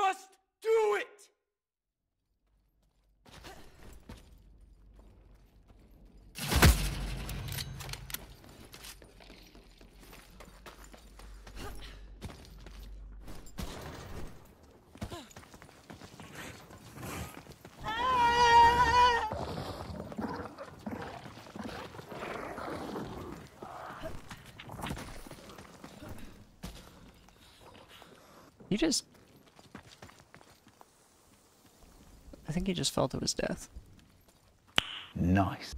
Just do it! You just... I think he just fell to his death. Nice.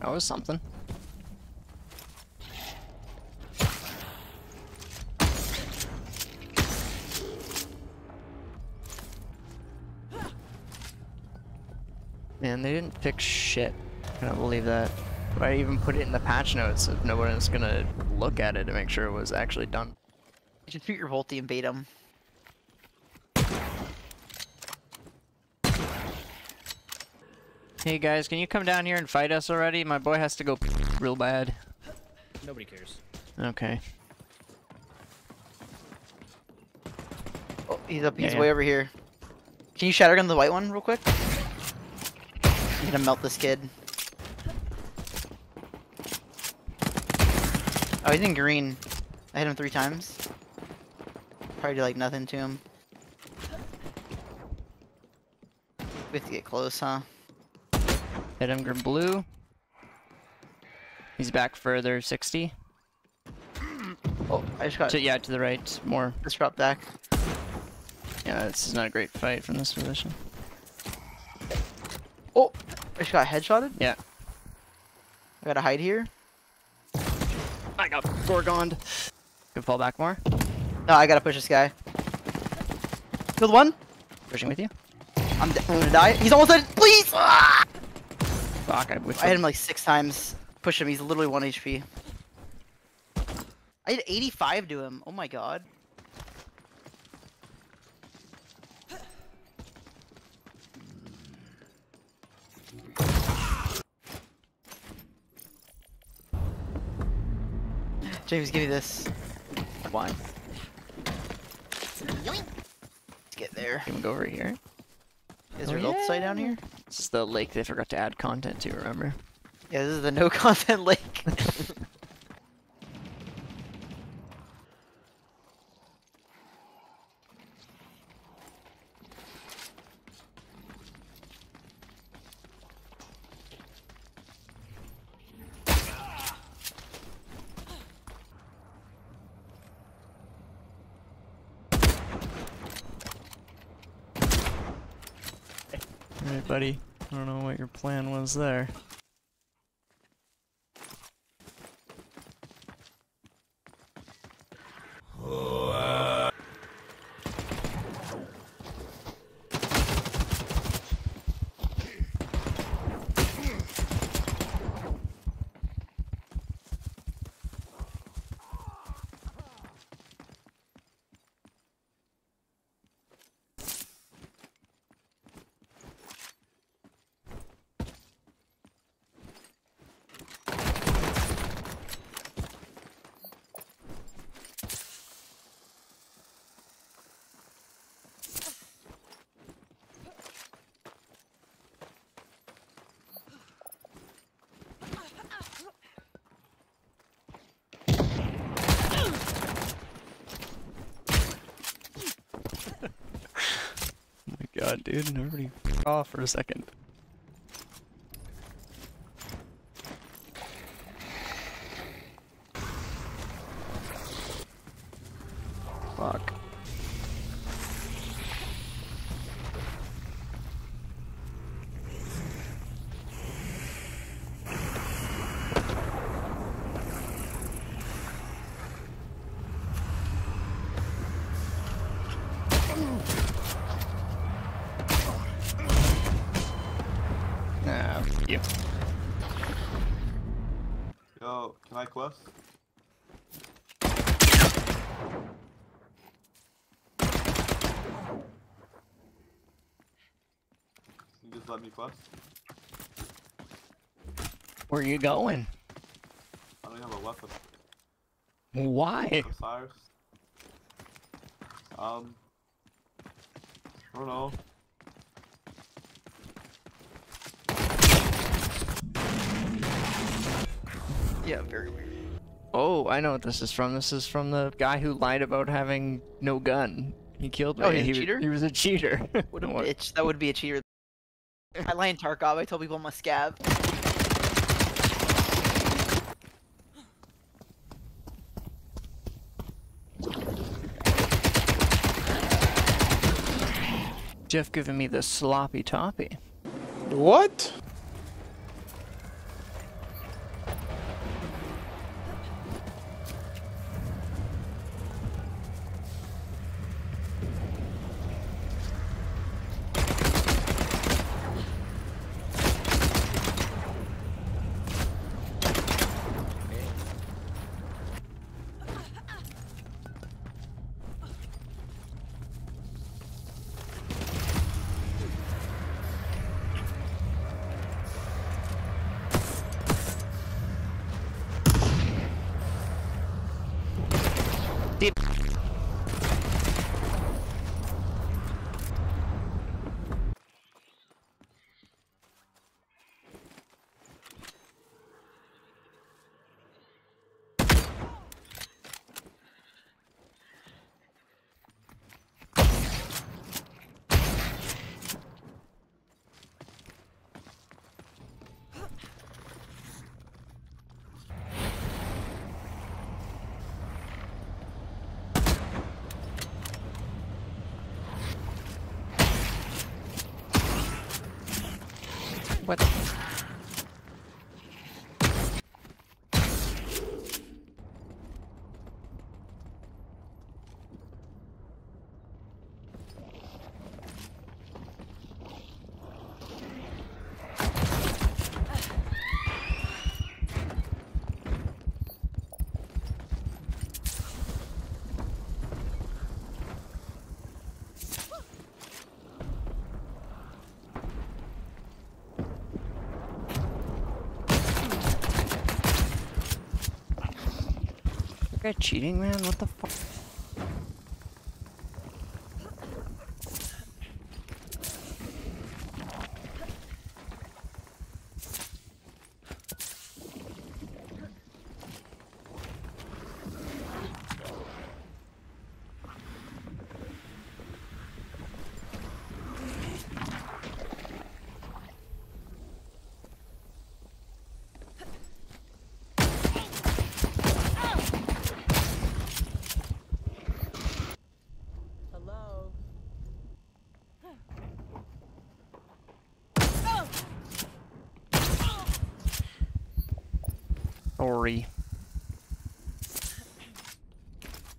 That was something. Man, they didn't fix shit. I can't believe that. But I even put it in the patch notes if no one was gonna look at it to make sure it was actually done. You should shoot your Volti and bait him. Hey guys, can you come down here and fight us already? My boy has to go real bad. Nobody cares. Okay. Oh, he's up. He's way over here. Can you Shattergun the white one real quick? I'm gonna melt this kid. Oh, he's in green. I hit him 3 times. Probably did like nothing to him. We have to get close, huh? Hit him blue. He's back further, 60. Oh, I just got to the right, more. Just dropped back. Yeah, this is not a great fight from this position. Oh, I just got headshotted? Yeah. I gotta hide here. I got gorgoned. Can fall back more? No, I gotta push this guy. Killed one. Pushing with you. I'm gonna die. He's almost dead. Please! Ah! Fuck, I hit him like 6 times. Push him, he's literally 1 HP. I did 85 to him, oh my god. James, give me this. Why? Let's get there. Can we go over here? Is there an ult site down here? This is the lake they forgot to add content to, remember? Yeah, this is the no content lake. Alright, buddy. I don't know what your plan was there. God, dude, and everybody f***ed off for a second. Fuck. Nah, you. Yo, can I quest? You just let me quest? Where are you going? I don't have a weapon. Why? I don't know. Yeah, very weird. Oh, I know what this is from. This is from the guy who lied about having no gun. He killed me. Oh, he's a cheater? He was a cheater. What a bitch. That would be a cheater. I lie in Tarkov. I tell people I'm a scab. Jeff giving me the sloppy toppy. What? What? You're cheating, man? What the fuck?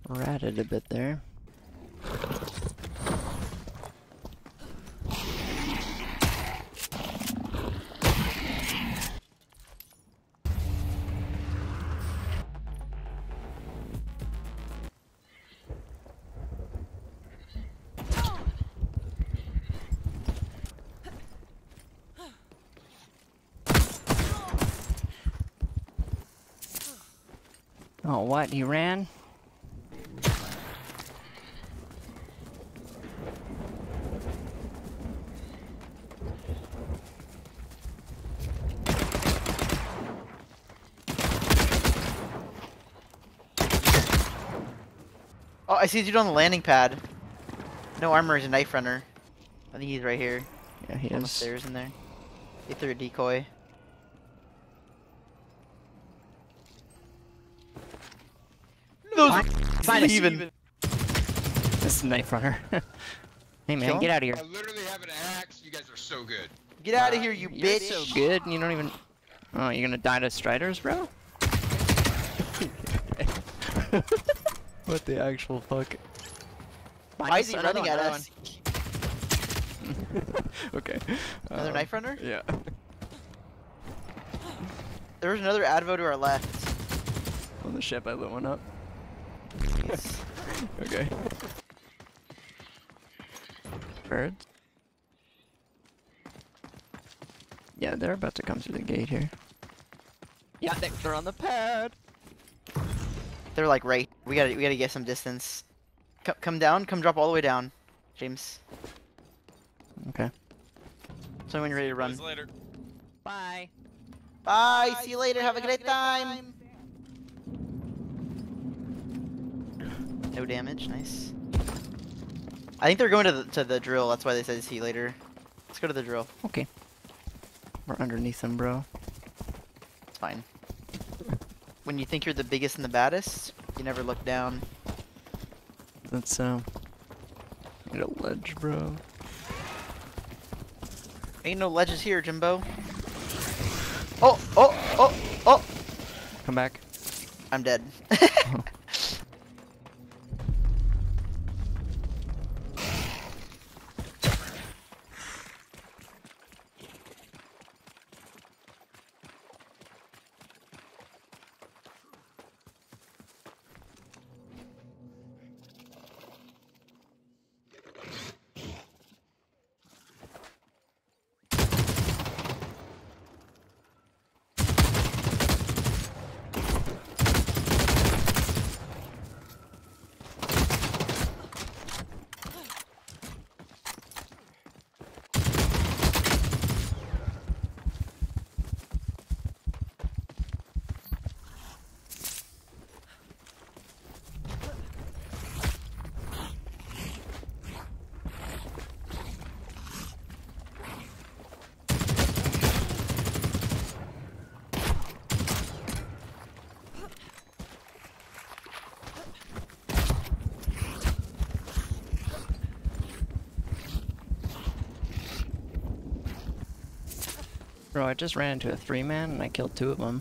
Ratted a bit there. Oh, what? He ran? Oh, I see a dude on the landing pad. No armor, is a knife runner. I think he's right here. Yeah, he is. On the stairs in there. He threw a decoy. Even. This is a knife runner. Hey man, get out of here. I literally have an axe. You guys are so good. Get out of here, you bitch. So good, and you don't even. Oh, you're gonna die to striders, bro? What the actual fuck? Why is he running at us? Okay. Another knife runner? Yeah. There was another advo to our left. On the ship, I lit one up. Okay. Birds. Yeah, they're about to come through the gate here. Yeah, they're on the pad. They're like right. We gotta get some distance. Come down. Come drop all the way down, James. Okay. So when you're ready to run. Later. Bye. Bye. Bye. See you later. Have a great time. No damage. Nice. I think they're going to the drill. That's why they said see you later. Let's go to the drill. Okay. We're underneath them, bro. It's fine. When you think you're the biggest and the baddest, you never look down. That's Need a ledge, bro. Ain't no ledges here, Jimbo. Oh, oh, oh, oh! Come back. I'm dead. Oh. Bro, I just ran into a three-man and I killed two of them.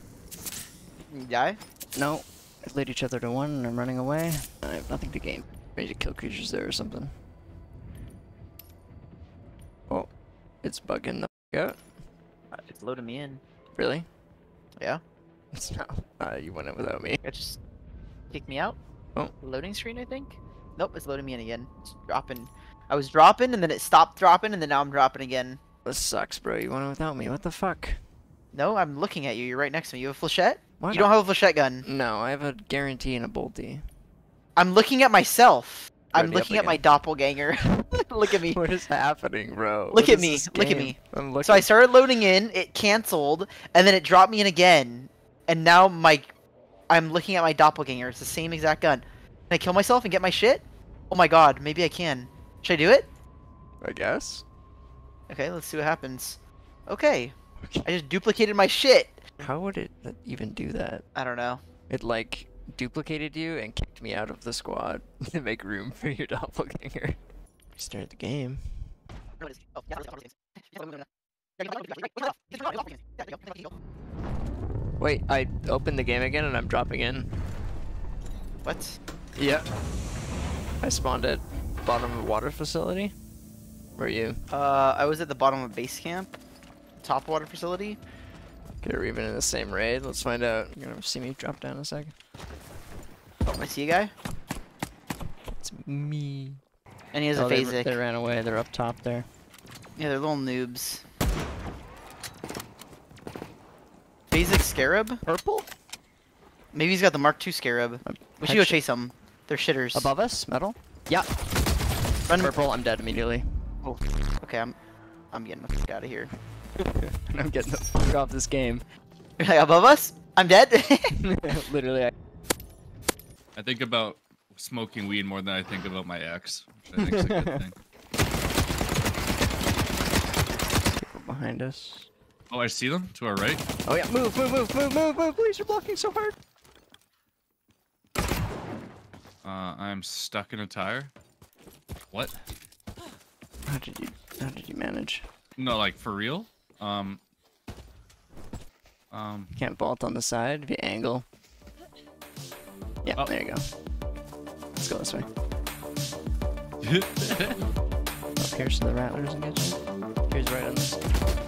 You die? No. I laid each other to one and I'm running away. I have nothing to gain. Ready to kill creatures there or something. Oh, it's bugging the f*** out. It's loading me in. Really? Yeah. It's not. You went in without me. It just kicked me out. Oh. Loading screen, I think? Nope, it's loading me in again. It's dropping. I was dropping and then it stopped dropping and then now I'm dropping again. This sucks, bro. You went without me. What the fuck? No, I'm looking at you. You're right next to me. You have a flechette? Why you not? Don't have a flechette gun. No, I have a guarantee and a bolty. I'm looking at myself. I'm looking at my doppelganger. Look at me. What is happening, bro? Look at me. Look at me. So I started loading in. It canceled, and then it dropped me in again. And now I'm looking at my doppelganger. It's the same exact gun. Can I kill myself and get my shit? Oh my god. Maybe I can. Should I do it? I guess. Okay, let's see what happens. Okay. I just duplicated my shit! How would it even do that? I don't know. It, like, duplicated you and kicked me out of the squad to make room for your doppelganger. Start the game. Wait, I opened the game again and I'm dropping in. What? Yeah. I spawned at bottom of water facility. Where are you? I was at the bottom of base camp, top water facility. Okay, we're even in the same raid. Let's find out. You're gonna see me drop down in a second. Oh, I see a guy. It's me. And he has a phasic. They ran away. They're up top there. Yeah, they're little noobs. Phasic scarab? Purple? Maybe he's got the Mark II scarab. We should go chase them. They're shitters. Above us? Metal? Yeah. Run. Purple, I'm dead immediately. Oh, okay, I'm getting the fuck out of here. I'm getting the fuck off this game. You're like, above us? I'm dead? Literally, I think about smoking weed more than I think about my ex, which I think's a good thing. People behind us. Oh, I see them? To our right? Oh yeah, move, please, you're blocking so hard. I'm stuck in a tire. What? How did you manage? No, like for real? You can't bolt on the side if you angle. Yeah, oh. There you go. Let's go this way. I'll pierce the rattlers and get you. Here's right on this.